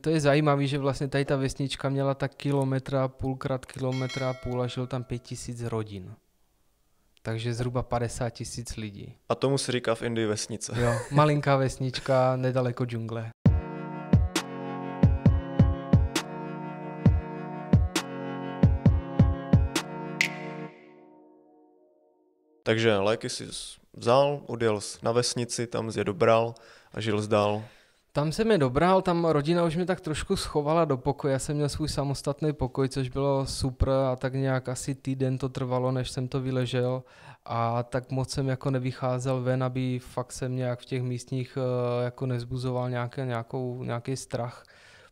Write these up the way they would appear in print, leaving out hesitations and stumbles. To je zajímavý, že vlastně tady ta vesnička měla tak kilometra, půlkrát kilometra, půl a žil tam 5000 rodin. Takže zhruba 50 000 lidí. A tomu se říká v Indii vesnice. Jo, malinká vesnička, nedaleko džungle. Takže léky si vzal, odjel na vesnici, tam jsi je dobral a žil jsi dál. Tam jsem je dobral, tam rodina už mě tak trošku schovala do pokoje, já jsem měl svůj samostatný pokoj, což bylo super a tak nějak asi týden to trvalo, než jsem to vyležel a tak moc jsem jako nevycházel ven, aby fakt jsem nějak v těch místních jako nezbuzoval nějaký strach,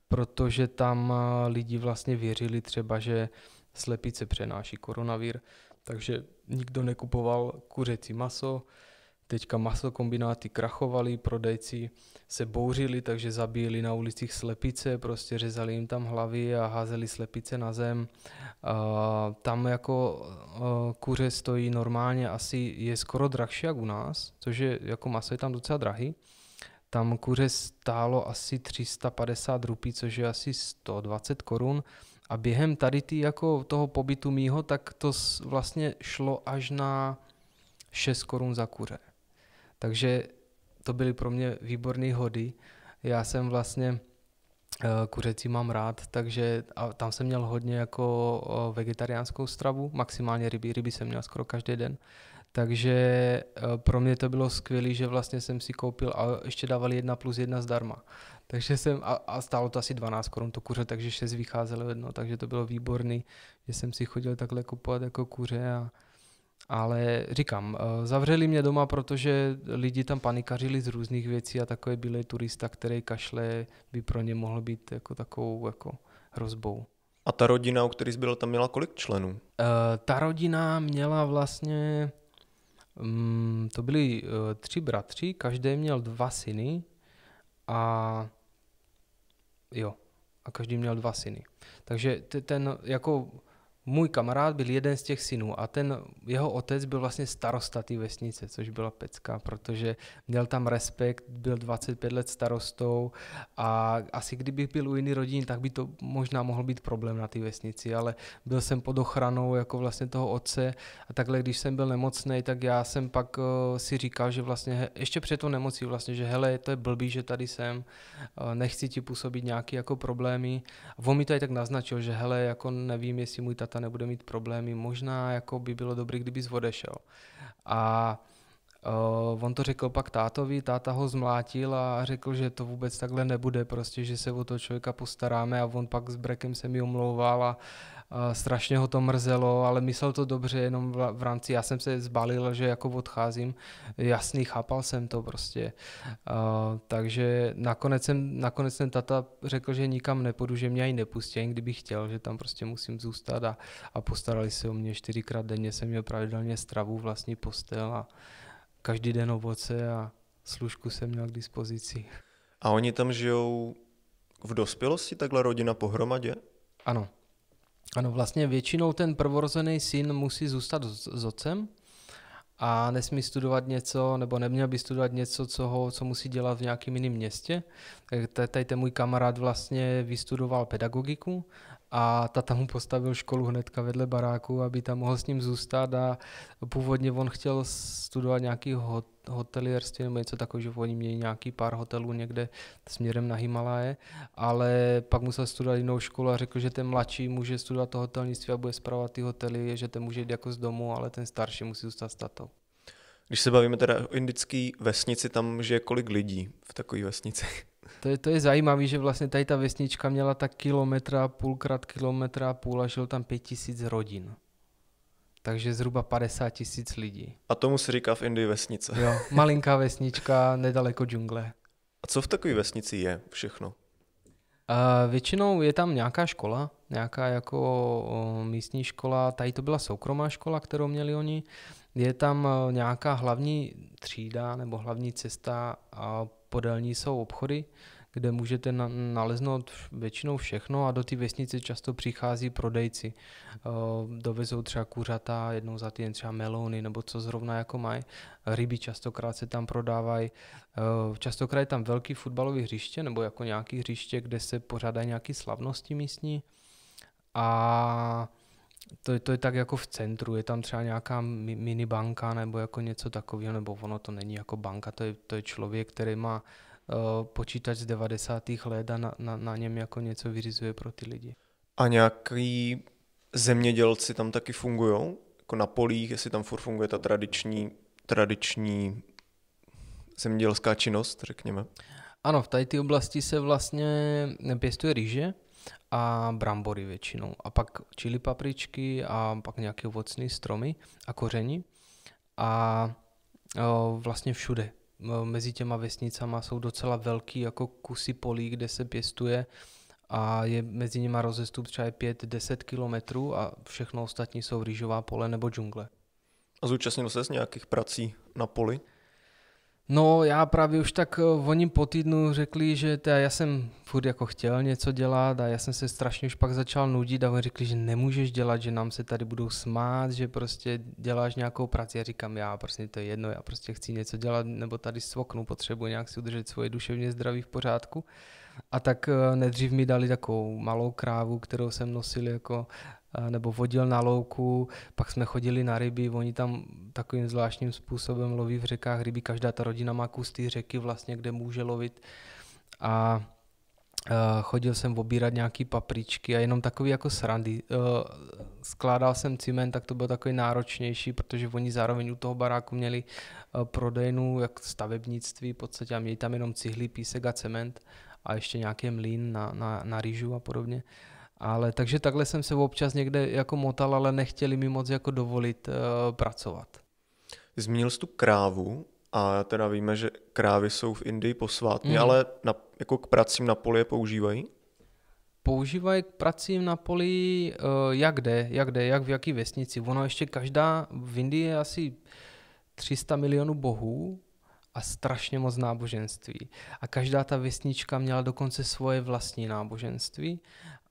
protože tam lidi vlastně věřili třeba, že slepice přenáší koronavir, takže nikdo nekupoval kuřecí maso. Teďka masokombináty krachovaly, prodejci se bouřili, takže zabíjeli na ulicích slepice, prostě řezali jim tam hlavy a házeli slepice na zem. Tam jako kuře stojí normálně, asi je skoro drahší jak u nás, což je, jako maso je tam docela drahý. Tam kuře stálo asi 350 rupí, což je asi 120 korun. A během tady jako toho pobytu mýho, tak to vlastně šlo až na 6 korun za kuře. Takže to byly pro mě výborné hody. Já jsem vlastně kuřecí mám rád, takže a tam jsem měl hodně jako vegetariánskou stravu, maximálně ryby. Ryby jsem měl skoro každý den. Takže pro mě to bylo skvělé, že vlastně jsem si koupil a ještě dávali 1+1 zdarma. Takže jsem, a stálo to asi 12 korun to kuře, takže 6 vycházelo jedno, takže to bylo výborný, že jsem si chodil takhle kupovat jako kuře. Ale říkám, zavřeli mě doma, protože lidi tam panikařili z různých věcí a takový bílej turista, který kašle, by pro ně mohl být jako takovou jako hrozbou. A ta rodina, u který jsi byl, tam měla kolik členů? Ta rodina měla vlastně, to byli 3 bratři, každý měl 2 syny a jo, a každý měl 2 syny. Takže ten jako... Můj kamarád byl jeden z těch synů a ten jeho otec byl vlastně starosta té vesnice, což byla pecka, protože měl tam respekt, byl 25 let starostou a asi kdybych byl u jiný rodin, tak by to možná mohl být problém na té vesnici, ale byl jsem pod ochranou jako vlastně toho otce a takhle, když jsem byl nemocný, tak já jsem pak si říkal, že vlastně ještě před tou nemocí vlastně, že hele, to je blbý, že tady jsem, nechci ti působit nějaké jako problémy. A on mi to i tak naznačil, že hele, jako nevím, jestli můj tata nebude mít problémy, možná jako by bylo dobré, kdyby odešel. A on to řekl pak tátovi, táta ho zmlátil a řekl, že to vůbec takhle nebude, prostě, že se o toho člověka postaráme a on pak s brekem se mi omlouval a strašně ho to mrzelo, ale myslel to dobře, jenom v rámci, já jsem se zbalil, že jako odcházím, jasný, chápal jsem to prostě. Takže nakonec ten tata řekl, že nikam nepůjdu, že mě ani nepustí, ani kdybych chtěl, že tam prostě musím zůstat a postarali se o mě 4krát denně, jsem měl pravidelně stravu, vlastní postel a každý den ovoce a služku jsem měl k dispozici. A oni tam žijou v dospělosti, takhle rodina pohromadě? Ano. Ano, vlastně většinou ten prvorozený syn musí zůstat s otcem a nesmí studovat něco, nebo neměl by studovat něco, co musí dělat v nějakém jiném městě. Tady ten můj kamarád vlastně vystudoval pedagogiku a tata mu postavil školu hnedka vedle baráku, aby tam mohl s ním zůstat a původně on chtěl studovat nějaký hotelierství nebo něco takového, že oni měli nějaký pár hotelů někde směrem na Himalaje, ale pak musel studovat jinou školu a řekl, že ten mladší může studovat to hotelnictví a bude spravovat ty hotely, že ten může jít jako z domu, ale ten starší musí zůstat s tatou. Když se bavíme teda o indické vesnici, tam žije kolik lidí v takové vesnici? To je zajímavé, že vlastně tady ta vesnička měla tak kilometra, půlkrát kilometra, půl a žil tam 5000 rodin. Takže zhruba 50 000 lidí. A tomu se říká v Indii vesnice. Jo, malinká vesnička, nedaleko džungle. A co v takové vesnici je všechno? Většinou je tam nějaká škola, nějaká jako místní škola, tady to byla soukromá škola, kterou měli oni. Je tam nějaká hlavní třída nebo hlavní cesta a podél ní jsou obchody, kde můžete naleznout většinou všechno a do té vesnice často přichází prodejci. Dovezou třeba kuřata, jednou za týden třeba melouny nebo co zrovna jako mají. Ryby častokrát se tam prodávají. Častokrát je tam velký fotbalové hřiště nebo jako nějaký hřiště, kde se pořádají nějaké slavnosti místní. A to je tak jako v centru, je tam třeba nějaká minibanka nebo jako něco takového, nebo ono to není jako banka, to je člověk, který má počítač z 90. let a na něm jako něco vyřizuje pro ty lidi. A nějaký zemědělci tam taky fungují? Jako na polích, jestli tam furt funguje ta tradiční zemědělská činnost, řekněme? Ano, v tady té oblasti se vlastně pěstuje rýže a brambory většinou. A pak čili papričky a pak nějaké ovocné stromy a koření. A vlastně všude. Mezi těma vesnicama jsou docela velký jako kusy polí, kde se pěstuje a je mezi nimi rozestup třeba 5-10 kilometrů a všechno ostatní jsou rýžová pole nebo džungle. A zúčastnil ses nějakých prací na poli? No já právě už tak oni po týdnu řekli, že já jsem furt jako chtěl něco dělat a já jsem se strašně už pak začal nudit a oni řekli, že nemůžeš dělat, že nám se tady budou smát, že prostě děláš nějakou práci. Já říkám, já prostě to je jedno, já prostě chci něco dělat nebo tady svoknu, potřebuji nějak si udržet svoje duševně zdraví v pořádku. A tak nejdřív mi dali takovou malou krávu, kterou jsem nosil jako nebo vodil na louku, pak jsme chodili na ryby, oni tam takovým zvláštním způsobem loví v řekách ryby, každá ta rodina má kus té řeky vlastně, kde může lovit a chodil jsem obírat nějaký papričky a jenom takový jako srandy. Skládal jsem cement, tak to bylo takový náročnější, protože oni zároveň u toho baráku měli prodejnu, jak stavebnictví v podstatě a měli tam jenom cihly, písek a cement a ještě nějaký mlýn na rýžu a podobně. Ale takže takhle jsem se občas někde jako motal, ale nechtěli mi moc jako dovolit pracovat. Zmínil jsi tu krávu a teda víme, že krávy jsou v Indii posvátné, ale jako k pracím na poli je používají? Používají k pracím na poli jak v jaký vesnici. Ono ještě každá, v Indii je asi 300 milionů bohů a strašně moc náboženství. A každá ta vesnička měla dokonce svoje vlastní náboženství.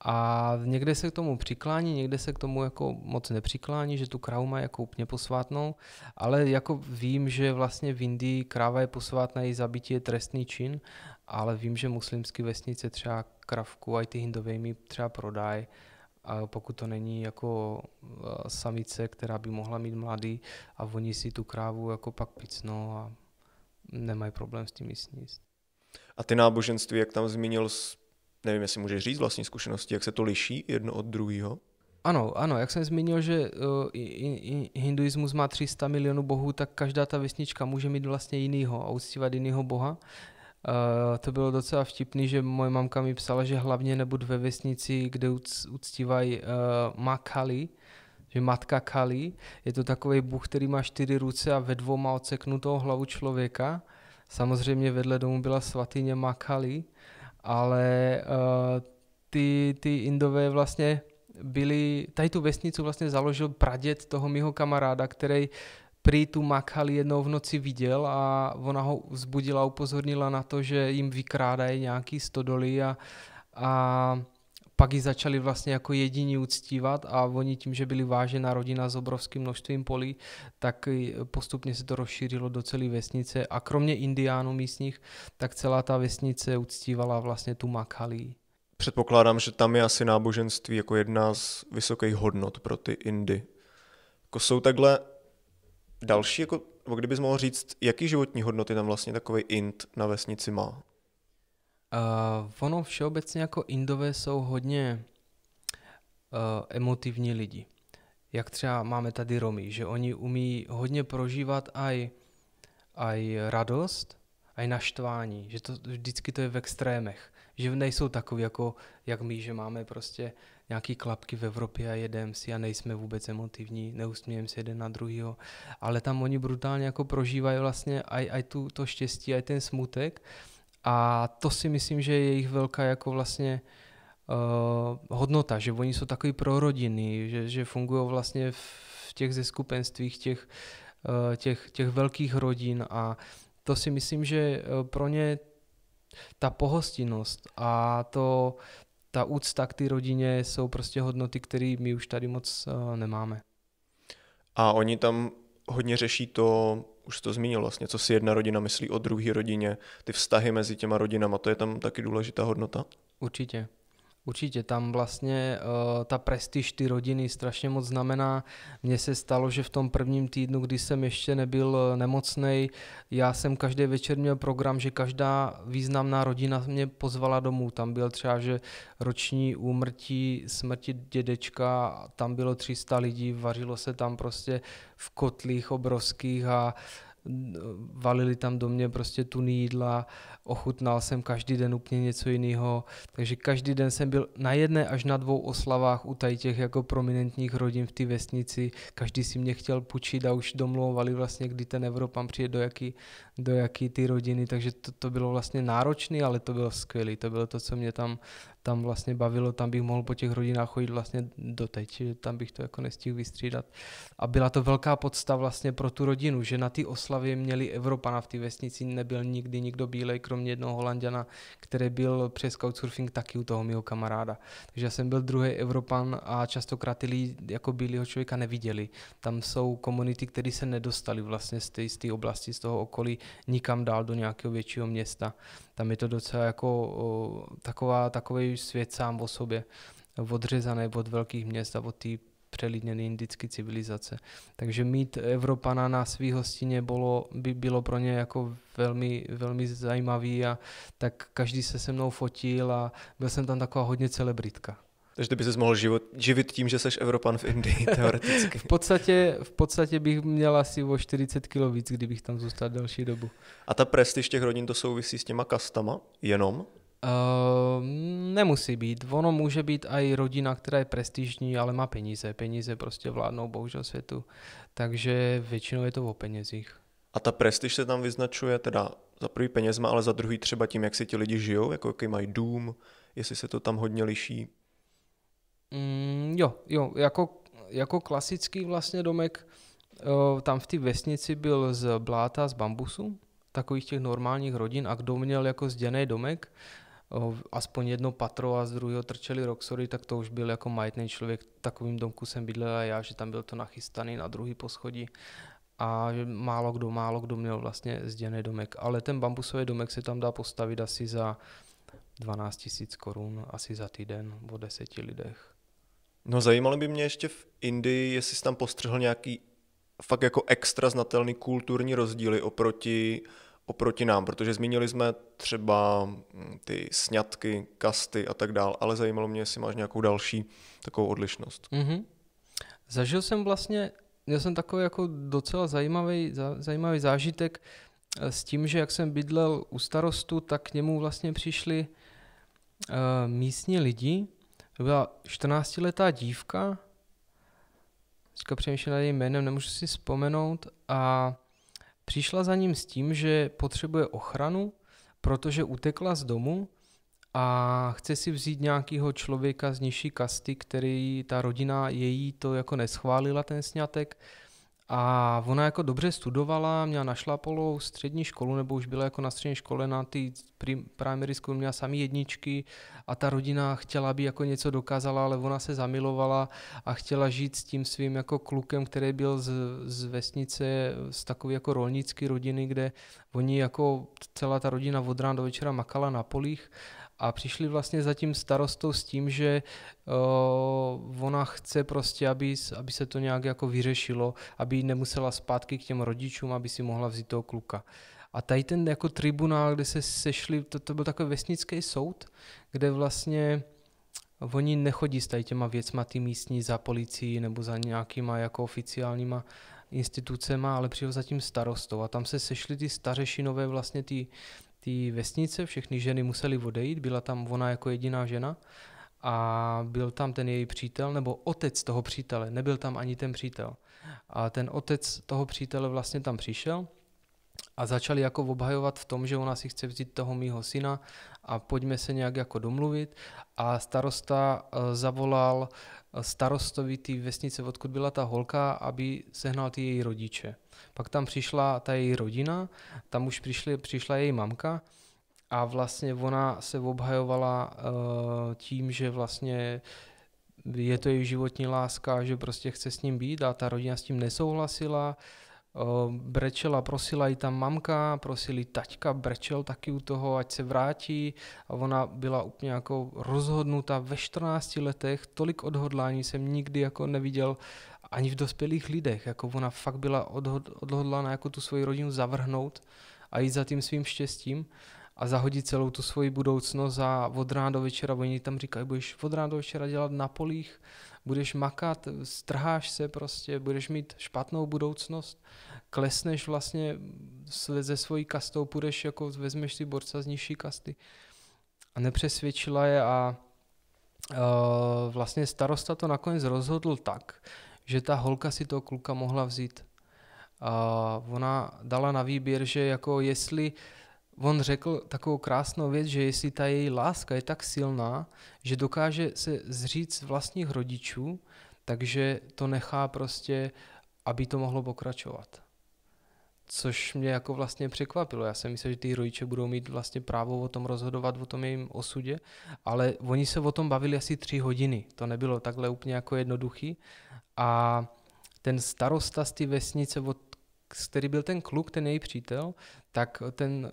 A někde se k tomu přiklání, někde se k tomu jako moc nepřiklání, že tu krávu mají jako úplně posvátnou, ale jako vím, že vlastně v Indii kráva je posvátná, její zabití je trestný čin, ale vím, že muslimské vesnice třeba kravku a ty hindové mi třeba prodají, pokud to není jako samice, která by mohla mít mladý a oni si tu krávu jako pak picnou a nemají problém s tím jíst. A ty náboženství, jak tam zmínil, nevím, jestli můžeš říct vlastní zkušenosti, jak se to liší jedno od druhého? Ano, jak jsem zmínil, že hinduismus má 300 milionů bohů, tak každá ta vesnička může mít vlastně jinýho a uctívat jinýho boha. To bylo docela vtipný, že moje mamka mi psala, že hlavně nebud ve vesnici, kde uctívají Ma Kali, že matka Kali, je to takový bůh, který má 4 ruce a ve 2 má odseknutou hlavu člověka. Samozřejmě vedle domu byla svatyně Ma Kali, ale ty Indové vlastně byli, tady tu vesnicu vlastně založil praděd toho mýho kamaráda, který prý tu Ma Kali jednou v noci viděl a ona ho vzbudila a upozornila na to, že jim vykrádají nějaký stodoly a pak ji začali vlastně jako jediní uctívat a oni tím, že byli vážená rodina s obrovským množstvím polí, tak postupně se to rozšířilo do celé vesnice a kromě indiánů místních, tak celá ta vesnice uctívala vlastně tu Ma Kali. Předpokládám, že tam je asi náboženství jako jedna z vysokých hodnot pro ty Indy. Jako jsou takhle další, jako, kdybys mohl říct, jaký životní hodnoty tam vlastně takový Ind na vesnici má? Ono všeobecně jako Indové jsou hodně emotivní lidi. Jak třeba máme tady Romy, že oni umí hodně prožívat aj radost, aj naštvání, že to vždycky to je v extrémech. Že nejsou takový jako jak my, že máme prostě nějaký klapky v Evropě a jedeme si a nejsme vůbec emotivní, neusmějeme se jeden na druhýho, ale tam oni brutálně jako prožívají vlastně aj to štěstí, aj ten smutek. A to si myslím, že je jejich velká jako vlastně hodnota, že oni jsou takový prorodinní, že fungují vlastně v těch zeskupenstvích těch velkých rodin a to si myslím, že pro ně ta pohostinnost a to, ta úcta k té rodině jsou prostě hodnoty, které my už tady moc nemáme. A oni tam hodně řeší to, už to zmínil vlastně, co si jedna rodina myslí o druhé rodině, ty vztahy mezi těma rodinama, to je tam taky důležitá hodnota? Určitě. Určitě, tam vlastně ta prestiž ty rodiny strašně moc znamená. Mně se stalo, že v tom prvním týdnu, kdy jsem ještě nebyl nemocnej, já jsem každý večer měl program, že každá významná rodina mě pozvala domů. Tam byl třeba, že roční úmrtí, smrti dědečka, tam bylo 300 lidí, vařilo se tam prostě v kotlích obrovských a valili tam do mě prostě tuny jídla, ochutnal jsem každý den úplně něco jiného, takže každý den jsem byl na jedné až na dvou oslavách u tady těch jako prominentních rodin v té vesnici, každý si mě chtěl půjčit a už domlouvali vlastně, kdy ten Evropan přijde do jaký ty rodiny, takže to bylo vlastně náročné, ale to bylo skvělé, to bylo to, co mě tam vlastně bavilo, tam bych mohl po těch rodinách chodit vlastně doteď, tam bych to jako nestihl vystřídat. A byla to velká podsta vlastně pro tu rodinu, že na ty oslavě měli Evropana v té vesnici, nebyl nikdy nikdo bílej, kromě jednoho Holanďana, který byl přes Couchsurfing taky u toho mého kamaráda. Takže já jsem byl druhý Evropan a častokrát ty lidi jako bílého člověka neviděli. Tam jsou komunity, které se nedostaly vlastně z té oblasti, z toho okolí, nikam dál do nějakého většího města. Tam je to docela jako takový svět sám o sobě, odřezaný od velkých měst a od té přelidněné indické civilizace. Takže mít Evropana na svý hostině bylo pro ně jako velmi, velmi zajímavý a tak každý se se mnou fotil a byl jsem tam taková hodně celebritka. Takže ty by ses mohl živit tím, že seš Evropan v Indii teoreticky. V podstatě bych měl asi o 40 kg víc, kdybych tam zůstal další dobu. A ta prestiž těch rodin, to souvisí s těma kastama jenom? Nemusí být. Ono může být i rodina, která je prestižní, ale má peníze. Peníze prostě vládnou bohužel světu. Takže většinou je to o penězích. A ta prestiž se tam vyznačuje teda za prvý penězma, ale za druhý třeba tím, jak si ti lidi žijou, jako jaký mají dům, jestli se to tam hodně liší. Jo, jako klasický vlastně domek, tam v té vesnici byl z bláta, z bambusu, takových těch normálních rodin a kdo měl jako zděný domek, aspoň jedno patro a z druhého trčely roxory, tak to už byl jako majetný člověk. V takovým domku jsem bydlel a já, že tam byl to nachystaný na druhý poschodí a málo kdo měl vlastně zděný domek, ale ten bambusový domek se tam dá postavit asi za 12 000 korun, asi za týden o 10 lidech. No zajímalo by mě ještě v Indii, jestli jsi tam postřehl nějaký fakt jako extra znatelný kulturní rozdíly oproti nám, protože zmínili jsme třeba ty sňatky, kasty a tak dál, ale zajímalo mě, jestli máš nějakou další takovou odlišnost. Mm-hmm. Zažil jsem vlastně, měl jsem takový jako docela zajímavý zážitek s tím, že jak jsem bydlel u starostu, tak k němu vlastně přišli místní lidi. To byla 14letá dívka, teďka přemýšlím nad jejím jménem, nemůžu si vzpomenout, a přišla za ním s tím, že potřebuje ochranu, protože utekla z domu a chce si vzít nějakého člověka z nižší kasty, který ta rodina její to jako neschválila ten sňatek. A ona jako dobře studovala, měla našlapolou střední školu, nebo už byla jako na střední škole, na té primary school měla samý jedničky a ta rodina chtěla, aby jako něco dokázala, ale ona se zamilovala a chtěla žít s tím svým jako klukem, který byl z vesnice, z takové jako rolnické rodiny, kde oni jako celá ta rodina od rána do večera makala na polích. A přišli vlastně za tím starostou s tím, že ona chce prostě, aby se to nějak jako vyřešilo, aby nemusela zpátky k těm rodičům, aby si mohla vzít toho kluka. A tady ten jako tribunál, kde se sešli, to byl takový vesnický soud, kde vlastně oni nechodí s tady těma věcma, ty místní za policií nebo za nějakýma jako oficiálníma institucema, ale přišel za tím starostou. A tam se sešli ty stařešinové vlastně ty vesnice, všechny ženy musely odejít, byla tam ona jako jediná žena a byl tam ten její přítel, nebo otec toho přítele, nebyl tam ani ten přítel. A ten otec toho přítele vlastně tam přišel a začali jako obhajovat v tom, že ona si chce vzít toho mýho syna a pojďme se nějak jako domluvit. A starosta zavolal starostovi té vesnice, odkud byla ta holka, aby sehnal ty její rodiče. Pak tam přišla ta její rodina, tam už přišla její mamka a vlastně ona se obhajovala tím, že vlastně je to její životní láska, že prostě chce s ním být, a ta rodina s tím nesouhlasila. Brečela, prosila ji tam mamka, prosili taťka, brečel taky u toho, ať se vrátí, a ona byla úplně jako rozhodnutá ve 14 letech, tolik odhodlání jsem nikdy jako neviděl ani v dospělých lidech, jako ona fakt byla odhodlána jako tu svoji rodinu zavrhnout a jít za tím svým štěstím a zahodit celou tu svoji budoucnost a od rána do večera, oni tam říkají, budeš od rána do večera dělat na polích, budeš makat, strháš se prostě, budeš mít špatnou budoucnost, klesneš vlastně ze svojí kastou, půjdeš jako vezmeš si borca z nižší kasty. A nepřesvědčila je a vlastně starosta to nakonec rozhodl tak, že ta holka si toho kluka mohla vzít. Ona dala na výběr, že jako jestli on řekl takovou krásnou věc, že jestli ta její láska je tak silná, že dokáže se zříct vlastních rodičů, takže to nechá prostě, aby to mohlo pokračovat. Což mě jako vlastně překvapilo. Já jsem myslel, že ty rodiče budou mít vlastně právo o tom rozhodovat, o tom jejím osudě, ale oni se o tom bavili asi 3 hodiny. To nebylo takhle úplně jako jednoduchý. A ten starosta z té vesnice, který byl ten kluk, ten její přítel, tak ten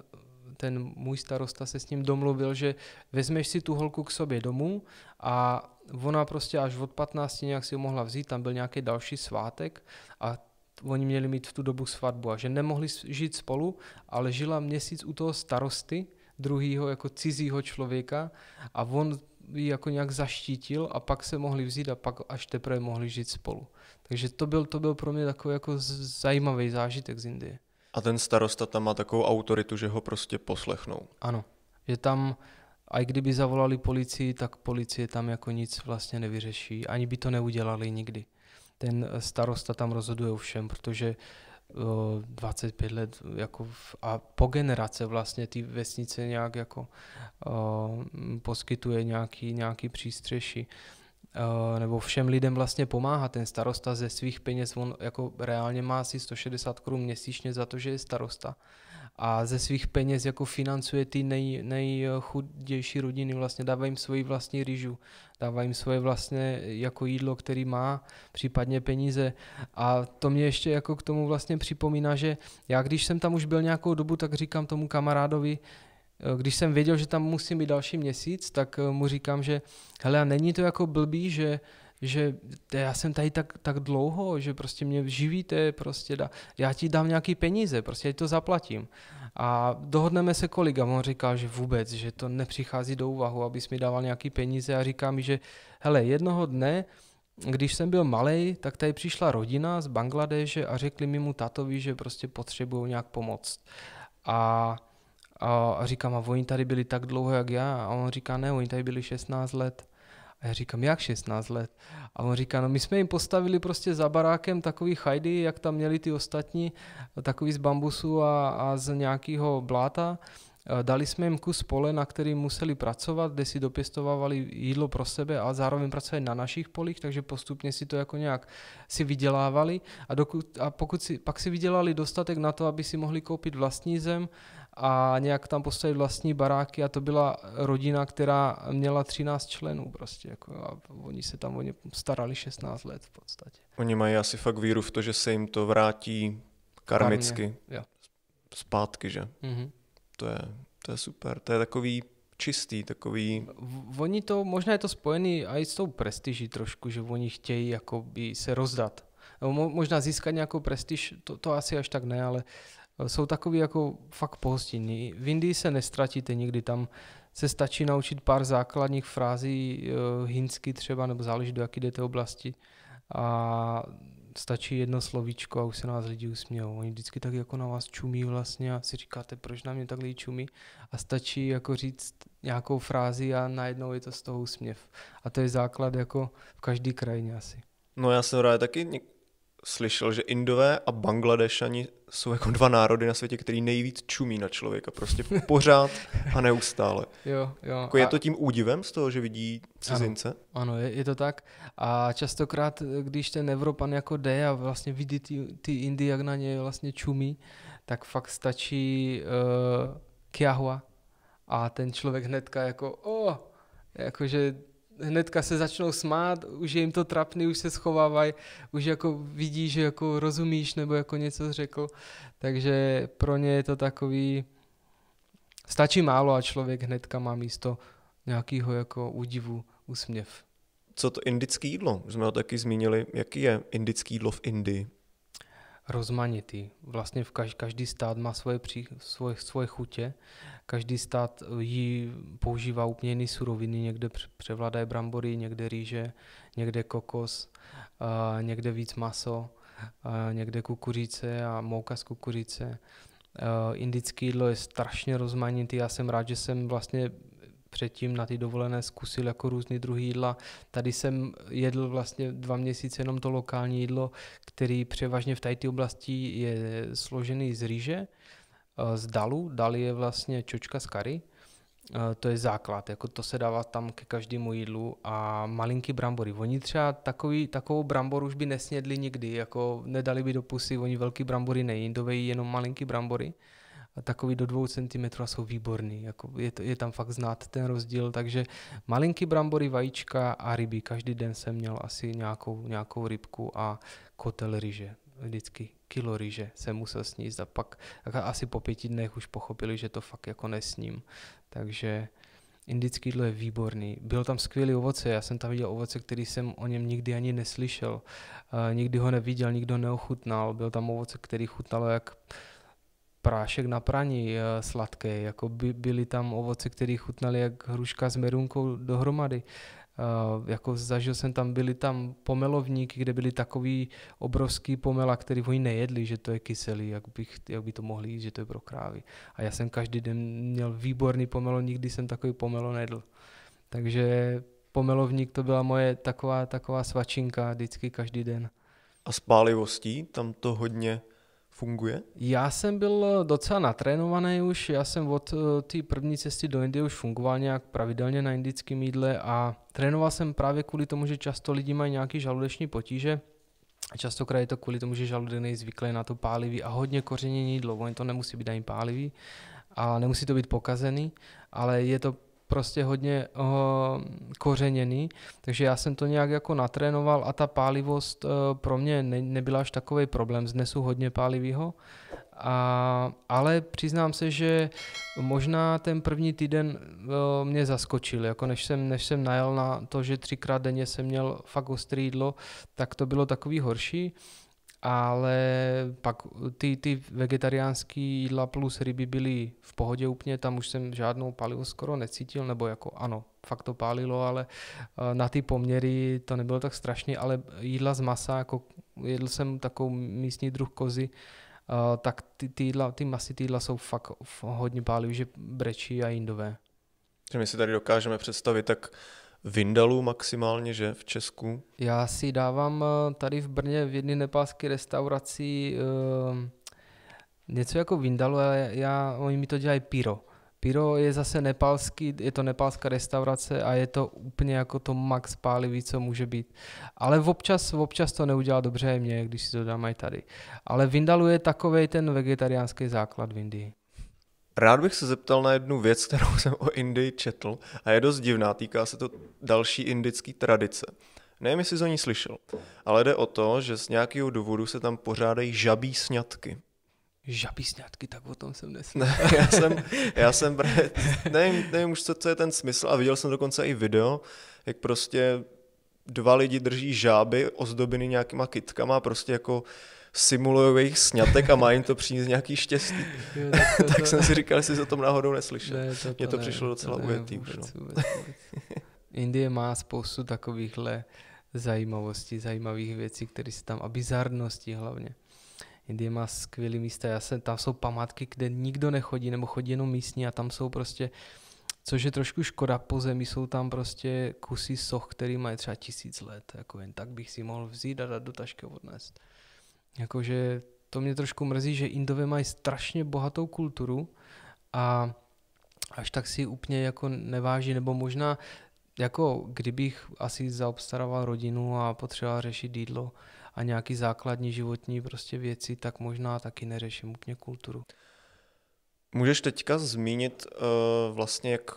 můj starosta se s ním domluvil, že vezmeš si tu holku k sobě domů a ona prostě až od 15 nějak si ho mohla vzít, tam byl nějaký další svátek a oni měli mít v tu dobu svatbu a že nemohli žít spolu, ale žila měsíc u toho starosty, druhýho jako cizího člověka, a on ji jako nějak zaštítil a pak se mohli vzít a pak až teprve mohli žít spolu. Takže to byl pro mě takový jako zajímavý zážitek z Indie. A ten starosta tam má takovou autoritu, že ho prostě poslechnou. Ano, že tam, a i kdyby zavolali policii, tak policie tam jako nic vlastně nevyřeší. Ani by to neudělali nikdy. Ten starosta tam rozhoduje o všem, protože 25 let jako a po generace vlastně ty vesnice nějak jako poskytuje nějaký přístřeší. Nebo všem lidem vlastně pomáhá. Ten starosta ze svých peněz, on jako reálně má asi 160 Kč měsíčně za to, že je starosta. A ze svých peněz jako financuje ty nejchudější rodiny, vlastně dává jim svoji vlastní rýžu, dává jim svoje vlastně jako jídlo, který má, případně peníze. A to mě ještě jako k tomu vlastně připomíná, že já když jsem tam už byl nějakou dobu, tak říkám tomu kamarádovi, když jsem věděl, že tam musím být další měsíc, tak mu říkám, že hele, není to jako blbý, že já jsem tady tak dlouho, že prostě mě živíte, prostě já ti dám nějaký peníze, prostě to zaplatím. A dohodneme se kolik. A on říkal, že vůbec, že to nepřichází do úvahu, abys mi dával nějaký peníze, a říká mi, že hele, jednoho dne, když jsem byl malej, tak tady přišla rodina z Bangladeše a řekli mi mu tatovi, že prostě potřebují nějak pomoct. A říkám, a oni tady byli tak dlouho, jak já? A on říká, ne, oni tady byli 16 let. A já říkám, jak 16 let? A on říká, no my jsme jim postavili prostě za barákem takový chajdy, jak tam měli ty ostatní, takový z bambusu a z nějakého bláta. Dali jsme jim kus pole, na kterým museli pracovat, kde si dopěstovávali jídlo pro sebe a zároveň pracovali na našich polích, takže postupně si to jako nějak si vydělávali. A pak si vydělali dostatek na to, aby si mohli koupit vlastní zem a nějak tam postavit vlastní baráky, a to byla rodina, která měla 13 členů prostě, jako, a oni se tam o ně starali 16 let v podstatě. Oni mají asi fakt víru v to, že se jim to vrátí karmicky zpátky, že? Mm-hmm. To je super, to je takový čistý, takový... Oni to, možná je to spojený i s tou prestiží trošku, že oni chtějí jakoby se rozdat. Možná získat nějakou prestiž, to asi až tak ne, ale jsou takový jako fakt pohostinní. V Indii se nestratíte nikdy, tam se stačí naučit pár základních frází hindsky třeba, nebo záleží do jaké jdete oblasti, a stačí jedno slovíčko a už se na vás lidi usmějou. Oni vždycky tak jako na vás čumí vlastně a si říkáte, proč na mě takhle čumí, a stačí jako říct nějakou frázi a najednou je to z toho úsměv. A to je základ jako v každý krajině asi. No já jsem rád taky slyšel, že Indové a Bangladešani jsou jako 2 národy na světě, který nejvíc čumí na člověka. Prostě pořád a neustále. Jo. Jako je to tím údivem z toho, že vidí cizince? Ano, je to tak. A častokrát, když ten Evropan jako jde a vlastně vidí ty Indii, jak na ně vlastně čumí, tak fakt stačí kiahua A ten člověk hnedka jako, jakože hnedka se začnou smát, už je jim to trapný, už se schovávají, už jako vidí, že jako rozumíš nebo jako něco řekl. Takže pro ně je to takový, stačí málo a člověk hnedka má místo nějakého jako údivu, úsměv. Co to indické jídlo? Už jsme ho taky zmínili. Jaký je indické jídlo v Indii? Rozmanitý. Vlastně každý stát má svoje chutě. Každý stát jí používá úplně jiné suroviny. Někde převládají brambory, někde rýže, někde kokos, někde víc maso, někde kukuřice a mouka z kukuřice. Indické jídlo je strašně rozmanitý. Já jsem rád, že jsem vlastně předtím na ty dovolené zkusil jako různý druhy jídla. Tady jsem jedl vlastně 2 měsíce jenom to lokální jídlo, který převážně v této oblasti je složený z rýže, z dalu. Dal je vlastně čočka z curry. To je základ, jako to se dává tam ke každému jídlu a malinký brambory. Oni třeba takovou bramboru už by nesnědli nikdy, jako nedali by do pusy, oni velký brambory nejí, dovejí jenom malinký brambory. A takový do 2 centimetrů a jsou výborný. Jako je tam fakt znát ten rozdíl. Takže malinký brambory, vajíčka a ryby. Každý den jsem měl asi nějakou rybku a kotel ryže. Vždycky kilo ryže jsem musel sníst a pak asi po 5 dnech už pochopili, že to fakt jako nesním. Takže indické jídlo je výborný. Bylo tam skvělé ovoce, já jsem tam viděl ovoce, který jsem o něm nikdy ani neslyšel. Nikdy ho neviděl, nikdo neochutnal. Byl tam ovoce, který chutnalo jak prášek na praní sladký, jako byly tam ovoce, které chutnaly jak hruška s merunkou dohromady. Jako zažil jsem tam, byly tam pomelovníky, kde byly takový obrovský pomela, který oni nejedli, že to je kyselý, jak by to mohli jít, že to je pro krávy. A já jsem každý den měl výborný pomelo, nikdy jsem takový pomelo nejedl. Takže pomelovník to byla moje taková svačinka vždycky každý den. A s pálivostí tam to hodně funguje? Já jsem byl docela natrénovaný už, já jsem od té první cesty do Indie už fungoval nějak pravidelně na indickém jídle a trénoval jsem právě kvůli tomu, že často lidi mají nějaké žaludeční potíže a častokrát je to kvůli tomu, že žaludek nejzvyklý na to pálivý a hodně kořeněné jídlo, oni to nemusí být ani pálivý a nemusí to být pokazený, ale je to prostě hodně kořeněný, takže já jsem to nějak jako natrénoval a ta pálivost pro mě nebyla až takový problém, znesu hodně pálivýho, ale přiznám se, že možná ten první týden mě zaskočil, jako než jsem najel na to, že 3krát denně jsem měl fakt ostrý jídlo, tak to bylo takový horší, ale pak ty vegetariánské jídla plus ryby byly v pohodě úplně, tam už jsem žádnou pálivu skoro necítil, nebo jako ano, fakt to pálilo, ale na ty poměry to nebylo tak strašně, ale jídla z masa, jako jedl jsem takovou místní druh kozy, tak ty masy jídla jsou fakt hodně pálivý, že brečí a jindové. My si tady dokážeme představit, tak Vindalů maximálně, že v Česku? Já si dávám tady v Brně v jedné nepálské restauraci něco jako vindalu, ale oni mi to dělají piro. Piro je zase nepálský, je to nepálská restaurace a je to úplně jako to max pálivý, co může být. Ale občas to neudělá dobře mě, když si to dám i tady. Ale vindalu je takovej ten vegetariánský základ v Indii. Rád bych se zeptal na jednu věc, kterou jsem o Indii četl a je dost divná, týká se to další indické tradice. Nevím, jestli jsi o ní slyšel, ale jde o to, že z nějakého důvodu se tam pořádají žabí sňatky. Žabí sňatky, tak o tom jsem neslyšel. Ne, já jsem nevím už, co je ten smysl a viděl jsem dokonce i video, jak prostě 2 lidi drží žáby ozdobeny nějakýma kytkama, prostě jako simulujou jejich sňatek a má jim to přinést nějaký štěstí. Jo, tak jsem si říkal, jestli jsi o tom náhodou neslyšel. Mně to přišlo docela ujetý. Indie má spoustu takovýchhle zajímavostí, zajímavých věcí, které se tam, a bizarností hlavně. Indie má skvělý místa. Tam jsou památky, kde nikdo nechodí, nebo chodí jenom místní a tam jsou prostě, což je trošku škoda, po zemi jsou tam prostě kusy soch, který mají třeba 1000 let. Jako jen tak bych si mohl vzít a dát do tašky odnést. Jakože to mě trošku mrzí, že Indové mají strašně bohatou kulturu a až tak si úplně jako neváží, nebo možná jako kdybych asi zaobstaroval rodinu a potřeboval řešit jídlo a nějaký základní životní prostě věci, tak možná taky neřeším úplně kulturu. Můžeš teďka zmínit vlastně, jak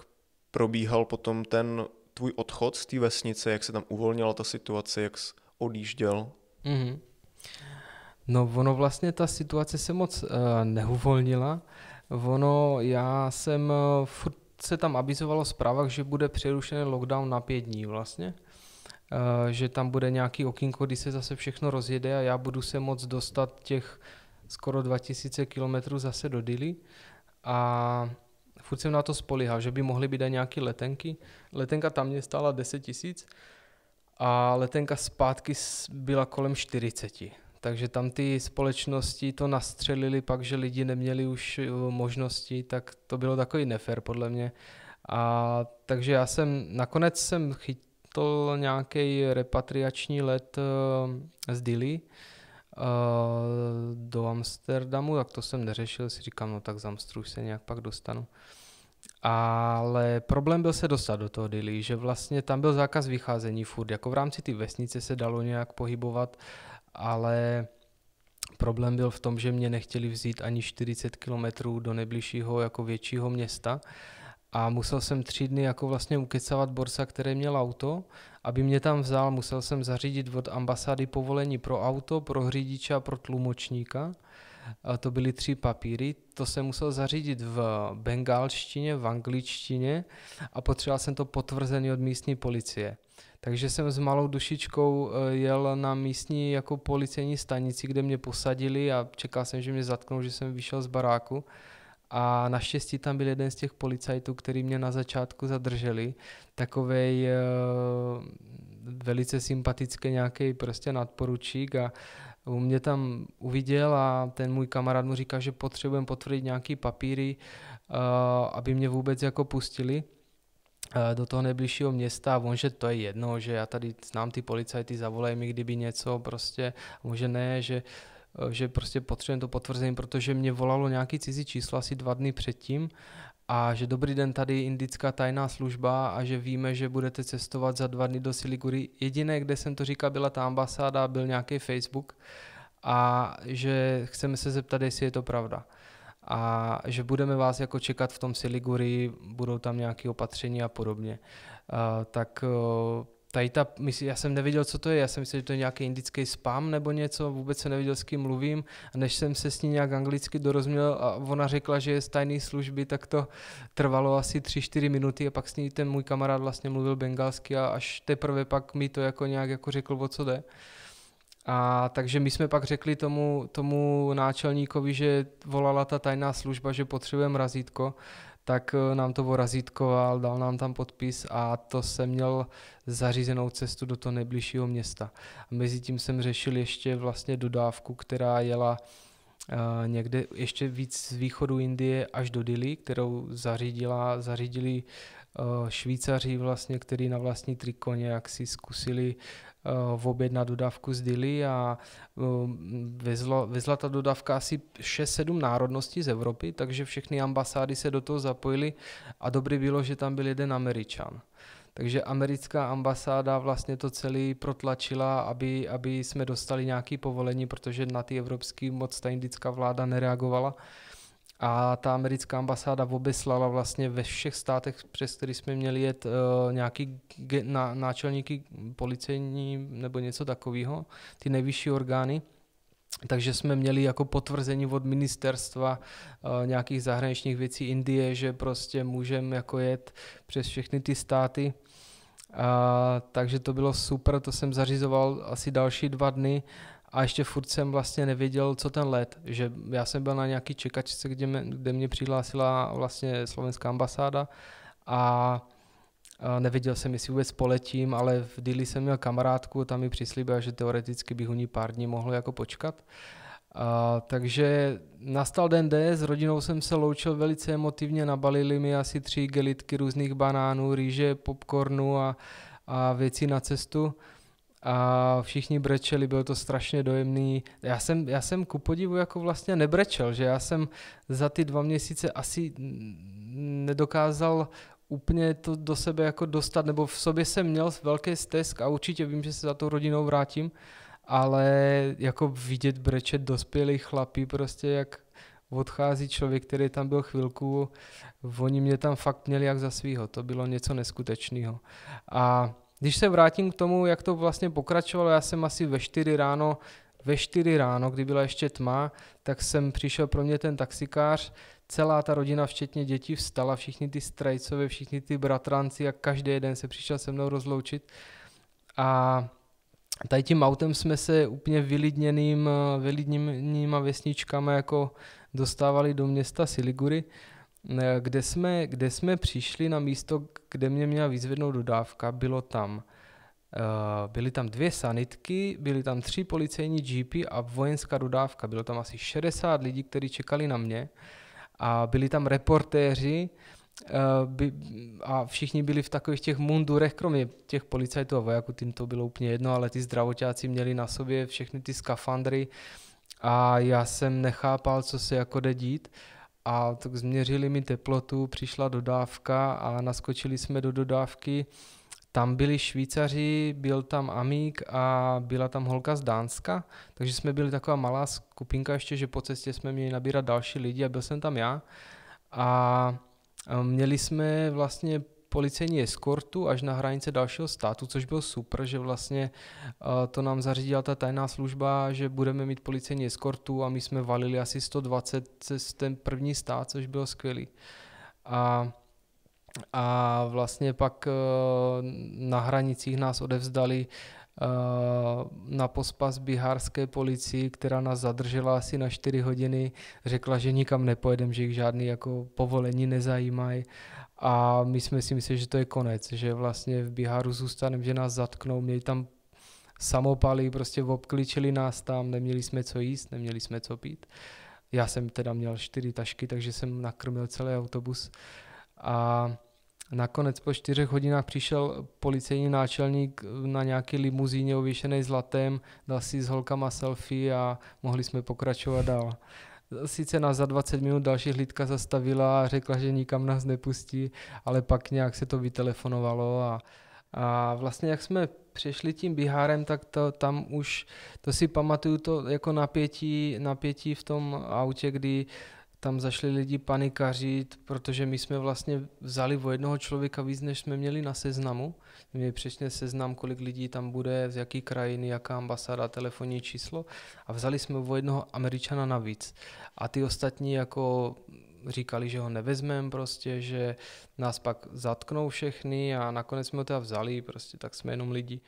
probíhal potom ten tvůj odchod z té vesnice, jak se tam uvolnila ta situace, jak jsi odjížděl? Mm-hmm. No ono vlastně ta situace se moc neuvolnila. Ono, já jsem, furt se tam avizovalo v zprávách, že bude přerušený lockdown na 5 dní vlastně. Že tam bude nějaký okýnko, kdy se zase všechno rozjede a já budu se moc dostat těch skoro 2000 kilometrů zase do Dili. A furt jsem na to spolíhal, že by mohly být nějaké letenky. Letenka tam mě stála 10 000 a letenka zpátky byla kolem 40. Takže tam ty společnosti to nastřelili pak, že lidi neměli už možnosti, tak to bylo takový nefér podle mě. A takže já jsem nakonec chytl nějaký repatriační let z Dili do Amsterdamu, tak to jsem neřešil, si říkám, no tak z Amstru se nějak pak dostanu. Ale problém byl se dostat do toho Dili, že vlastně tam byl zákaz vycházení furt, jako v rámci ty vesnice se dalo nějak pohybovat, ale problém byl v tom, že mě nechtěli vzít ani 40 kilometrů do nejbližšího jako většího města a musel jsem 3 dny jako vlastně ukecavat borsa, který měl auto, aby mě tam vzal, musel jsem zařídit od ambasády povolení pro auto, pro řidiče a pro tlumočníka. A to byly 3 papíry, to jsem musel zařídit v bengálštině, v angličtině a potřeboval jsem to potvrzení od místní policie. Takže jsem s malou dušičkou jel na místní jako policejní stanici, kde mě posadili a čekal jsem, že mě zatknou, že jsem vyšel z baráku. A naštěstí tam byl jeden z těch policajtů, který mě na začátku zadrželi. Takovej velice sympatický nějaký prostě nadporučík a mě tam uviděl a ten můj kamarád mu říkal, že potřebujeme potvrdit nějaký papíry, aby mě vůbec jako pustili do toho nejbližšího města a on, že to je jedno, že já tady znám ty policajty, zavolají mi kdyby něco prostě, může ne, že prostě potřebujeme to potvrzení, protože mě volalo nějaký cizí číslo asi 2 dny předtím a že dobrý den, tady indická tajná služba a že víme, že budete cestovat za 2 dny do Siliguri. Jediné, kde jsem to říkal, byla ta ambasáda, byl nějaký Facebook a že chceme se zeptat, jestli je to pravda. A že budeme vás jako čekat v tom Siliguri, budou tam nějaké opatření a podobně. Já jsem nevěděl, co to je, já jsem myslel, že to je nějaký indický spam nebo něco, vůbec jsem nevěděl, s kým mluvím, a než jsem se s ní nějak anglicky dorozuměl a ona řekla, že je z tajné služby, tak to trvalo asi 3-4 minuty a pak s ní ten můj kamarád vlastně mluvil bengalsky a až teprve pak mi to jako nějak jako řekl, o co jde. A takže my jsme pak řekli tomu náčelníkovi, že volala ta tajná služba, že potřebujeme razítko, tak nám to razítkoval, dal nám tam podpis a to jsem měl zařízenou cestu do toho nejbližšího města. A mezitím jsem řešil ještě vlastně dodávku, která jela někde ještě víc z východu Indie až do Dili, kterou zařídili Švýcaři vlastně, kteří na vlastní triko nějak si zkusili objednat dodávku z Dili a vezla ta dodávka asi 6-7 národností z Evropy, takže všechny ambasády se do toho zapojily a dobrý bylo, že tam byl jeden Američan. Takže americká ambasáda vlastně to celé protlačila, aby jsme dostali nějaké povolení, protože na ty evropský moc ta indická vláda nereagovala. A ta americká ambasáda obeslala vlastně ve všech státech, přes který jsme měli jet, nějaký náčelníky policejní nebo něco takového, ty nejvyšší orgány. Takže jsme měli jako potvrzení od ministerstva nějakých zahraničních věcí Indie, že prostě můžeme jako jet přes všechny ty státy. Takže to bylo super, to jsem zařizoval asi další 2 dny. A ještě furt jsem vlastně nevěděl, co ten let, že já jsem byl na nějaký čekačce, kde mě přihlásila vlastně slovenská ambasáda a nevěděl jsem, jestli vůbec poletím, ale v Dili jsem měl kamarádku, tam mi přislíbila, že teoreticky bych u ní pár dní mohl jako počkat. Takže nastal den D, s rodinou jsem se loučil velice emotivně, nabalili mi asi 3 gelitky různých banánů, rýže, popcornu a věcí na cestu. A všichni brečeli, bylo to strašně dojemný. Já jsem ku podivu jako vlastně nebrečel, že já jsem za ty 2 měsíce asi nedokázal úplně to do sebe jako dostat, nebo v sobě jsem měl velký stesk a určitě vím, že se za tou rodinou vrátím, ale jako vidět brečet dospělých chlapí, prostě jak odchází člověk, který tam byl chvilku, oni mě tam fakt měli jak za svýho, to bylo něco neskutečného. A když se vrátím k tomu, jak to vlastně pokračovalo, já jsem asi ve 4 ráno, kdy byla ještě tma, tak jsem přišel pro mě ten taxikář, celá ta rodina, včetně dětí, vstala, všichni ty strajcové, všichni ty bratranci, jak každý jeden se přišel se mnou rozloučit. A tady tím autem jsme se úplně vylidněnýma vesničkama jako dostávali do města Siliguri, kde jsme přišli na místo, kde mě měla vyzvednout dodávka, byly tam 2 sanitky, byly tam 3 policejní džípy a vojenská dodávka. Bylo tam asi 60 lidí, kteří čekali na mě a byli tam reportéři a všichni byli v takových těch mundurech, kromě těch policajtů a vojáků, tím to bylo úplně jedno, ale ty zdravotáci měli na sobě všechny ty skafandry a já jsem nechápal, co se jako jde dít. A tak změřili mi teplotu, přišla dodávka a naskočili jsme do dodávky. Tam byli Švýcaři, byl tam Amík a byla tam holka z Dánska, takže jsme byli taková malá skupinka ještě, že po cestě jsme měli nabírat další lidi a byl jsem tam já. A měli jsme vlastně policejní eskortu až na hranice dalšího státu, což bylo super, že vlastně to nám zařídila ta tajná služba, že budeme mít policejní eskortu a my jsme valili asi 120 cez ten první stát, což bylo skvělý. A vlastně pak na hranicích nás odevzdali na pospas bihárské policii, která nás zadržela asi na 4 hodiny, řekla, že nikam nepojedem, že jich žádný jako povolení nezajímají. A my jsme si mysleli, že to je konec, že vlastně v Biháru zůstaneme, že nás zatknou, měli tam samopaly, prostě obklíčili nás tam, neměli jsme co jíst, neměli jsme co pít. Já jsem teda měl 4 tašky, takže jsem nakrmil celý autobus. A nakonec po 4 hodinách přišel policejní náčelník na nějaký limuzíně ověšený zlatem, dal si s holkama selfie a mohli jsme pokračovat dál. Sice nás za 20 minut další hlídka zastavila a řekla, že nikam nás nepustí, ale pak nějak se to vytelefonovalo a vlastně jak jsme přešli tím Bihárem, tak tam už, to si pamatuju, to jako napětí v tom autě, kdy tam zašli lidi panikařit, protože my jsme vlastně vzali o jednoho člověka víc, než jsme měli na seznamu. Měli přesně seznam, kolik lidí tam bude, z jaký krajiny, jaká ambasáda, telefonní číslo. A vzali jsme o jednoho Američana navíc. A ty ostatní jako říkali, že ho nevezmeme prostě, že nás pak zatknou všechny a nakonec jsme ho teda vzali, prostě tak jsme jenom lidi.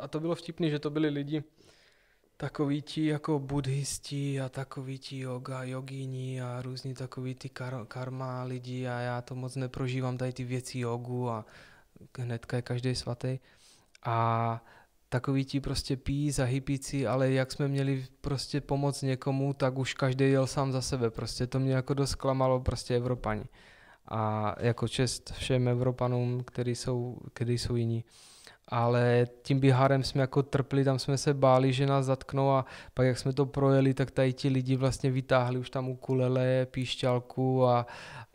A to bylo vtipný, že to byli lidi, takoví ti jako buddhisti a takoví ti yoga, jogíni a různí takoví ty karma lidi a já to moc neprožívám, tady ty věci jogu a hnedka je každý svatý. A takoví ti prostě pijí za hipici, ale jak jsme měli prostě pomoct někomu, tak už každý jel sám za sebe, prostě to mě jako dost klamalo, prostě Evropani. A jako čest všem Evropanům, kteří jsou jiní. Ale tím Bihárem jsme jako trpli, tam jsme se báli, že nás zatknou a pak jak jsme to projeli, tak tady ti lidi vlastně vytáhli už tam ukulele, píšťalku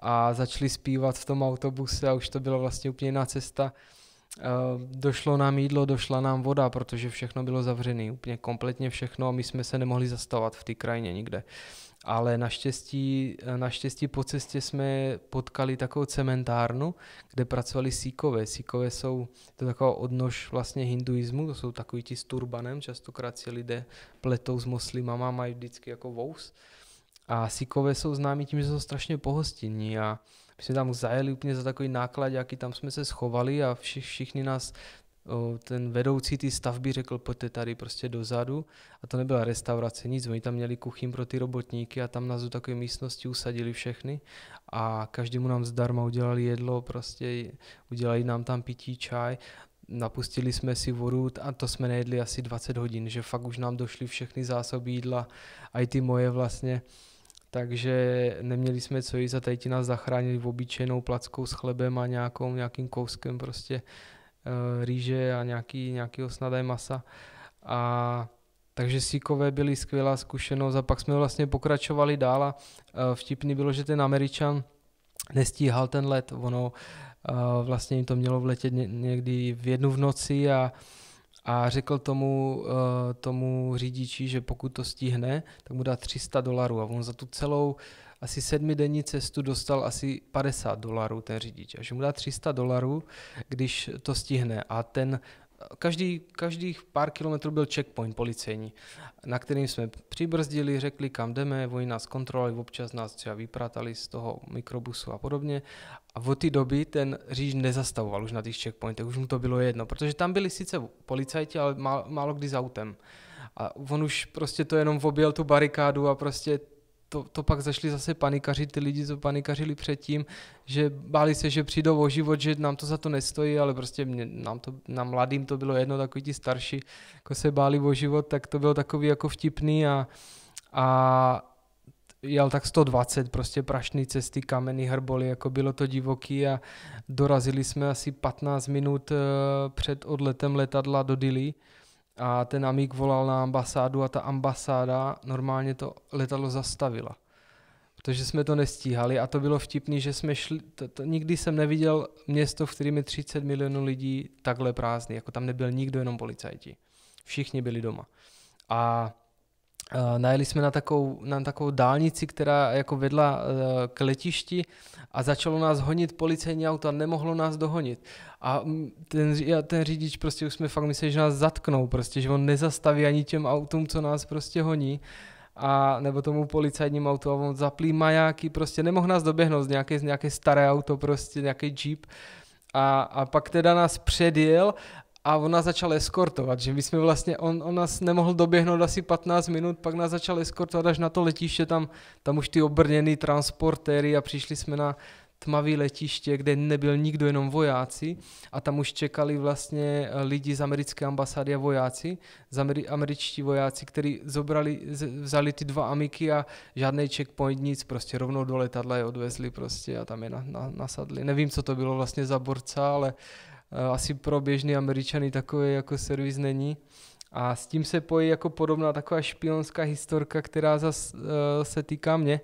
a začali zpívat v tom autobuse a už to byla vlastně úplně jiná cesta. Došlo nám jídlo, došla nám voda, protože všechno bylo zavřené, úplně kompletně všechno a my jsme se nemohli zastavovat v té krajině nikde. Ale naštěstí po cestě jsme potkali takovou cementárnu, kde pracovali síkové. Síkové jsou to taková odnož vlastně hinduismu, to jsou takový ti s turbanem, častokrát si lidé pletou s muslimama, mají vždycky jako vous. A síkové jsou známí tím, že jsou strašně pohostinní a my jsme tam zajeli úplně za takový náklad, jaký tam jsme se schovali a všichni nás, ten vedoucí ty stavby řekl, pojďte tady prostě dozadu a to nebyla restaurace, nic, oni tam měli kuchyň pro ty robotníky a tam nás do takové místnosti usadili všechny a každému nám zdarma udělali jedlo, prostě udělali nám tam pití, čaj, napustili jsme si vodu a to jsme nejedli asi 20 hodin, že fakt už nám došly všechny zásoby jídla, i ty moje vlastně. Takže neměli jsme co jíst a tady ti nás zachránili v obyčejnou plackou s chlebem a nějakým kouskem prostě rýže a nějaký snadé masa. A takže síkové byly skvělá zkušenost a pak jsme vlastně pokračovali dál a vtipný bylo, že ten Američan nestíhal ten let. Ono vlastně jim to mělo vletět někdy v 1 v noci a řekl tomu řidiči, že pokud to stihne, tak mu dá $300 a on za tu celou asi 7denní cestu dostal asi $50 ten řidič a že mu dá $300, když to stihne a ten každých pár kilometrů byl checkpoint policejní, na kterým jsme přibrzdili, řekli, kam jdeme, oni nás kontrolovali, občas nás třeba vyprátali z toho mikrobusu a podobně. A od té doby ten řidič nezastavoval už na těch checkpointech, už mu to bylo jedno, protože tam byli sice policajti, ale málo kdy s autem. A on už prostě to jenom objel tu barikádu a prostě to pak zašli zase panikařit, ty lidi co panikařili předtím, že báli se, že přijdou o život, že nám to za to nestojí, ale prostě nám mladým to bylo jedno, takový ti starší, jako se báli o život, tak to bylo takový jako vtipný a jel tak 120, prostě prašné cesty, kameny, hrboly, jako bylo to divoký a dorazili jsme asi 15 minut před odletem letadla do Dili. A ten amík volal na ambasádu a ta ambasáda normálně to letadlo zastavila, protože jsme to nestíhali a to bylo vtipný, že jsme šli, nikdy jsem neviděl město, v kterém je 30 milionů lidí takhle prázdný, jako tam nebyl nikdo, jenom policajti. Všichni byli doma. A najeli jsme na takovou dálnici, která jako vedla k letišti a začalo nás honit policejní auto a nemohlo nás dohonit. A ten řidič, prostě už jsme fakt mysleli, že nás zatknou, prostě, že on nezastaví ani těm autům, co nás prostě honí, a, nebo tomu policajním autu a on zaplí majáky, prostě nemohl nás doběhnout z nějaké staré auto, prostě nějaký jeep a pak teda nás předjel. A on nás začal eskortovat, že my jsme vlastně, on nás nemohl doběhnout asi 15 minut, pak nás začal eskortovat až na to letiště, tam už ty obrněný transportéry a přišli jsme na tmavý letiště, kde nebyl nikdo, jenom vojáci a tam už čekali vlastně lidi z americké ambasády a vojáci, američtí vojáci, kteří vzali ty dva amiky a žádný checkpoint, nic, prostě rovnou do letadla je odvezli prostě a tam je nasadli. Nevím, co to bylo vlastně za borca, ale asi pro běžný Američany takový jako servis není. A s tím se pojí jako podobná taková špionská historka, která zase se týká mě.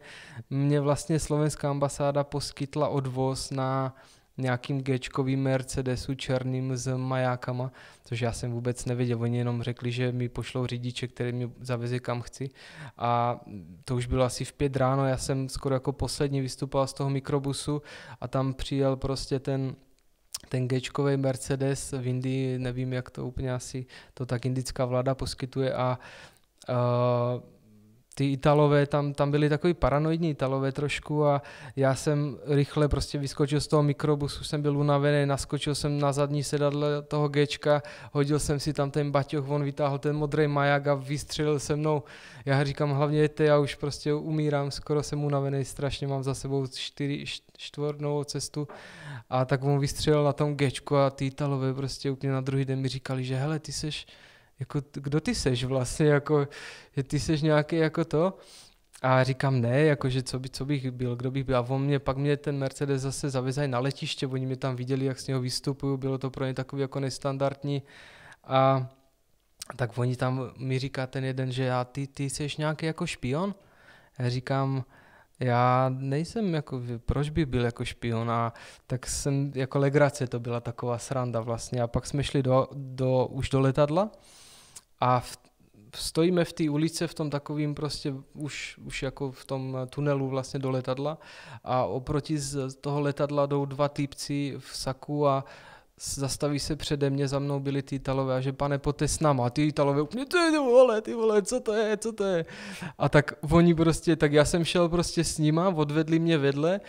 Mně vlastně slovenská ambasáda poskytla odvoz na nějakým G-čkovým Mercedesu černým s majákama, což já jsem vůbec nevěděl. Oni jenom řekli, že mi pošlou řidiče, který mě zaveze kam chci. A to už bylo asi v 5 ráno, já jsem skoro jako poslední vystupoval z toho mikrobusu a tam přijel prostě ten G-čkovej Mercedes v Indii, nevím, jak to úplně asi, to tak indická vláda poskytuje a ty Italové, tam byli takový paranoidní Italové trošku a já jsem rychle prostě vyskočil z toho mikrobusu, jsem byl unavený, naskočil jsem na zadní sedadlo toho G-čka, hodil jsem si tam ten baťoch, on vytáhl ten modrý maják a vystřelil se mnou. Já říkám, hlavně jděte, já už prostě umírám, skoro jsem unavený, strašně mám za sebou 4 čtvrtnou cestu a tak on vystřelil na tom G-čku a ty Italové prostě úplně na druhý den mi říkali, že hele, ty seš jako, kdo ty seš vlastně, jako, že ty seš nějaký jako to? A říkám, ne, jakože co bych byl, kdo bych byl. A pak mě ten Mercedes zase zavezali na letiště, oni mě tam viděli, jak z něho vystupuju, bylo to pro ně takový jako nestandardní. A tak oni tam mi říká ten jeden, že já, ty seš nějaký jako špion? Já říkám, já nejsem, jako, proč by byl jako špion, a tak jsem, jako legrace to byla taková sranda vlastně. A pak jsme šli už do letadla a stojíme v té ulici v tom takovým prostě už jako v tom tunelu vlastně do letadla a oproti z toho letadla jdou dva týpci v saku a zastaví se přede mě, za mnou byli ty Italové a že pane, pojďte s náma, a ty Italové úplně, ty vole, co to je? A tak oni prostě, tak já jsem šel prostě s nima, odvedli mě vedle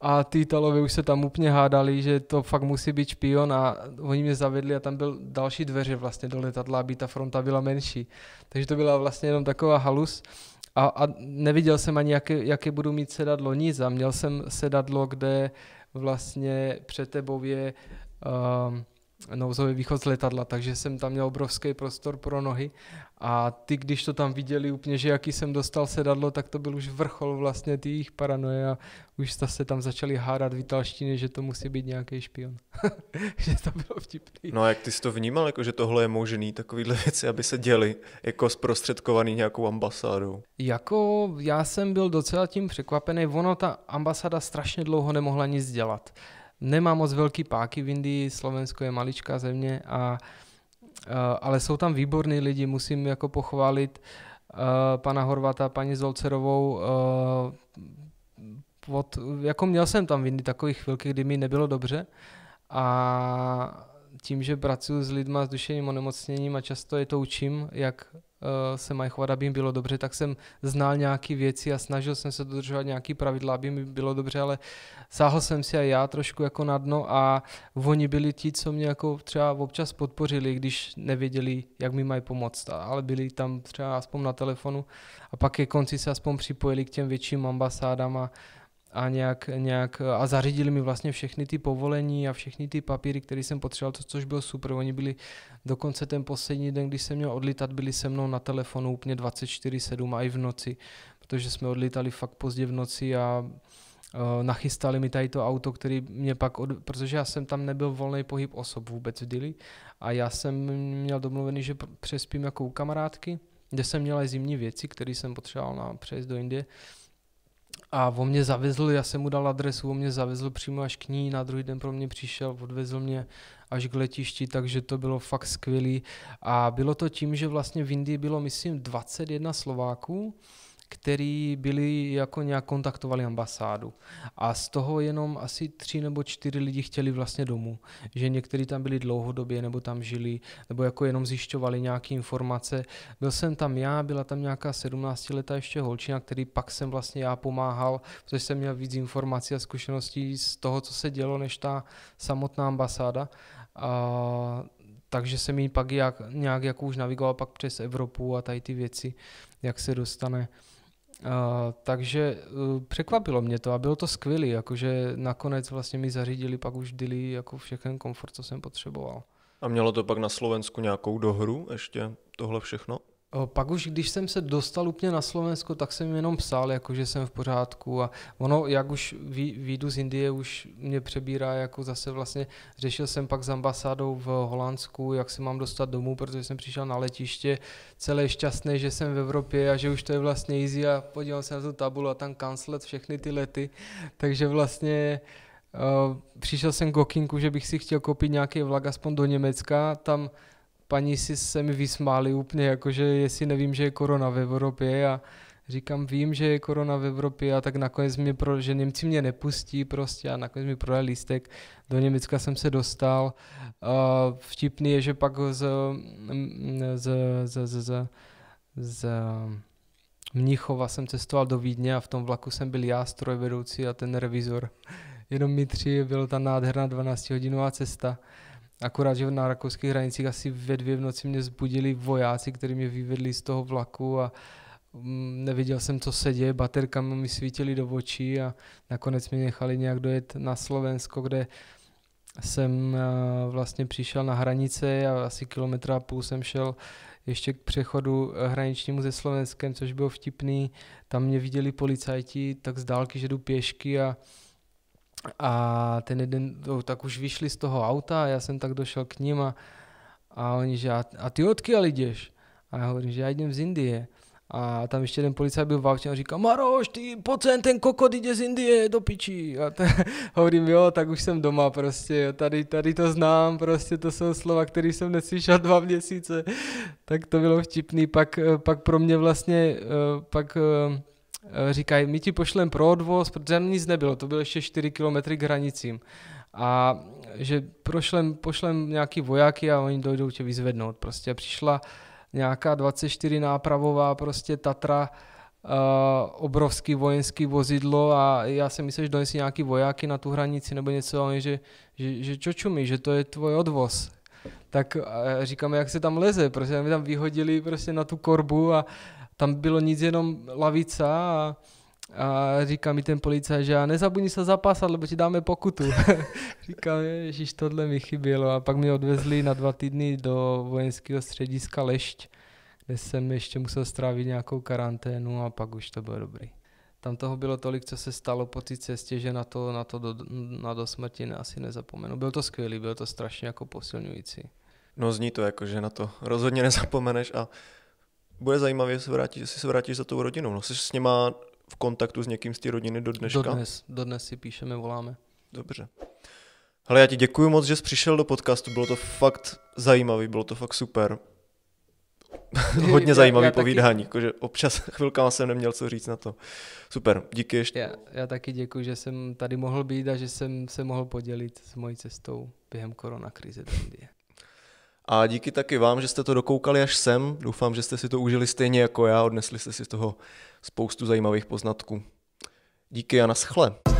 a ty Italové už se tam úplně hádali, že to fakt musí být špion a oni mě zavedli a tam byl další dveře vlastně do letadla, aby ta fronta byla menší. Takže to byla vlastně jenom taková halus. A neviděl jsem ani, jaké budu mít sedadlo, nic, a měl jsem sedadlo, kde vlastně před tebou je nouzový východ z letadla, takže jsem tam měl obrovský prostor pro nohy a ty, když to tam viděli úplně, že jaký jsem dostal sedadlo, tak to byl už vrchol vlastně ty jejich paranoje a už se tam začali hádat v italštině, že to musí být nějaký špion. Že to bylo vtipný. No a jak ty jsi to vnímal, jako, že tohle je možný, takovýhle věci, aby se děly, jako zprostředkovaný nějakou ambasádou? Jako já jsem byl docela tím překvapený, ono ta ambasáda strašně dlouho nemohla nic dělat. Nemá moc velký páky v Indii, Slovensko je maličká země a ale jsou tam výborní lidi, musím jako pochválit pana Horvata, paní Zolcerovou. Jako měl jsem tam vindy takové chvilky, kdy mi nebylo dobře, a tím, že pracuji s lidmi s duševním onemocněním a často je to učím, jak se mají chovat, aby jim bylo dobře, tak jsem znal nějaké věci a snažil jsem se dodržovat nějaké pravidla, aby mi bylo dobře, ale sáhl jsem si a já trošku jako na dno a oni byli ti, co mě jako třeba občas podpořili, když nevěděli, jak mi mají pomoct, ale byli tam třeba aspoň na telefonu a pak ke konci se aspoň připojili k těm větším ambasádám a zařídili mi vlastně všechny ty povolení a všechny ty papíry, které jsem potřeboval, což bylo super. Oni byli dokonce ten poslední den, když jsem měl odlítat, byli se mnou na telefonu úplně 24/7 a i v noci, protože jsme odlítali fakt pozdě v noci a nachystali mi tady to auto, který mě pak, protože já jsem tam nebyl volný pohyb osob vůbec v Dili a já jsem měl domluvený, že přespím jako u kamarádky, kde jsem měl i zimní věci, které jsem potřeboval na přejezd do Indie. A on mě zavezl, já jsem mu dal adresu, on mě zavezl přímo až k ní, na druhý den pro mě přišel, odvezl mě až k letišti, takže to bylo fakt skvělý. A bylo to tím, že vlastně v Indii bylo, myslím, 21 Slováků, který byli jako nějak kontaktovali ambasádu. A z toho jenom asi 3 nebo 4 lidi chtěli vlastně domů. Že někteří tam byli dlouhodobě, nebo tam žili, nebo jako jenom zjišťovali nějaké informace. Byl jsem tam já, byla tam nějaká 17-letá ještě holčina, který pak jsem vlastně já pomáhal, protože jsem měl víc informací a zkušeností z toho, co se dělo, než ta samotná ambasáda. Takže jsem jí pak nějak jako už navigoval pak přes Evropu a tady ty věci, jak se dostane. Takže překvapilo mě to a bylo to skvělé, jakože nakonec vlastně mi zařídili pak už Dili jako všechen komfort, co jsem potřeboval. A mělo to pak na Slovensku nějakou dohru ještě tohle všechno? Pak už, když jsem se dostal úplně na Slovensko, tak jsem jenom psal, jakože jsem v pořádku a ono, jak už výjdu z Indie, už mě přebírá jako zase vlastně, řešil jsem pak s ambasádou v Holandsku, jak se mám dostat domů, protože jsem přišel na letiště celé šťastný, že jsem v Evropě a že už to je vlastně easy a podíval se na tu tabulu a tam cancelet všechny ty lety, takže vlastně přišel jsem k okýnku, že bych si chtěl koupit nějaký vlak aspoň do Německa, tam paní se mi vysmáli úplně, jakože jestli nevím, že je korona v Evropě a říkám, vím, že je korona v Evropě a tak nakonec že Němci mě nepustí prostě a nakonec mi prodali lístek. Do Německa jsem se dostal. Vtipný je, že pak z Mnichova jsem cestoval do Vídně a v tom vlaku jsem byl já, strojvedoucí a ten revizor. Jenom my tři, byla ta nádherná 12-hodinová cesta. Akorát, že na rakouských hranicích asi ve 2 v noci mě zbudili vojáci, kteří mě vyvedli z toho vlaku a neviděl jsem, co se děje, baterkami mi svítily do očí a nakonec mě nechali nějak dojet na Slovensko, kde jsem vlastně přišel na hranice a asi 1,5 kilometru jsem šel ještě k přechodu hraničnímu se Slovenskem, což bylo vtipný. Tam mě viděli policajti tak z dálky, že jdu pěšky a ten jeden, tak už vyšli z toho auta a já jsem tak došel k ním a oni, že a ty odkud jdeš? A já hovorím, že já jdem z Indie. A tam ještě jeden policajt byl v autě a říká, Maroš, ty pojď sem, ten kokot jde z Indie do piči. A hovorím, jo, tak už jsem doma prostě, tady to znám, prostě to jsou slova, které jsem neslyšel 2 měsíce. Tak to bylo vtipný, pak pro mě vlastně, říkají, my ti pošlem pro odvoz, protože nic nebylo, to bylo ještě 4 kilometry k hranicím. A že pošlem nějaký vojáky a oni dojdou tě vyzvednout. Prostě přišla nějaká 24 nápravová prostě Tatra, obrovský vojenský vozidlo a já jsem myslel, že donesí nějaký vojáky na tu hranici nebo něco, a oni, že čočumí, že to je tvoj odvoz. Tak říkáme, jak se tam leze, protože mi tam vyhodili prostě na tu korbu a tam bylo nic, jenom lavica a říká mi ten policaj, že nezabudni se zapásat, lebo ti dáme pokutu. Říkám, ježiš, tohle mi chybělo. A pak mě odvezli na 2 týdny do vojenského střediska Lešť, kde jsem ještě musel strávit nějakou karanténu a pak už to bylo dobrý. Tam toho bylo tolik, co se stalo po té cestě, že na do smrti asi nezapomenu. Bylo to skvělý, bylo to strašně jako posilňující. No zní to jako, že na to rozhodně nezapomeneš a bude zajímavé, jestli se vrátíš za tou rodinou. No, jsi s nima v kontaktu s někým z té rodiny do dneška? Dodnes si píšeme, voláme. Dobře. Hele, já ti děkuju moc, že jsi přišel do podcastu, bylo to fakt zajímavý, bylo to fakt super. Hodně zajímavý povídání, jakože občas chvilkama jsem neměl co říct na to. Super, díky ještě. Já taky děkuji, že jsem tady mohl být a že jsem se mohl podělit s mojí cestou během koronakrize do Indie. A díky taky vám, že jste to dokoukali až sem. Doufám, že jste si to užili stejně jako já, odnesli jste si z toho spoustu zajímavých poznatků. Díky a naschle.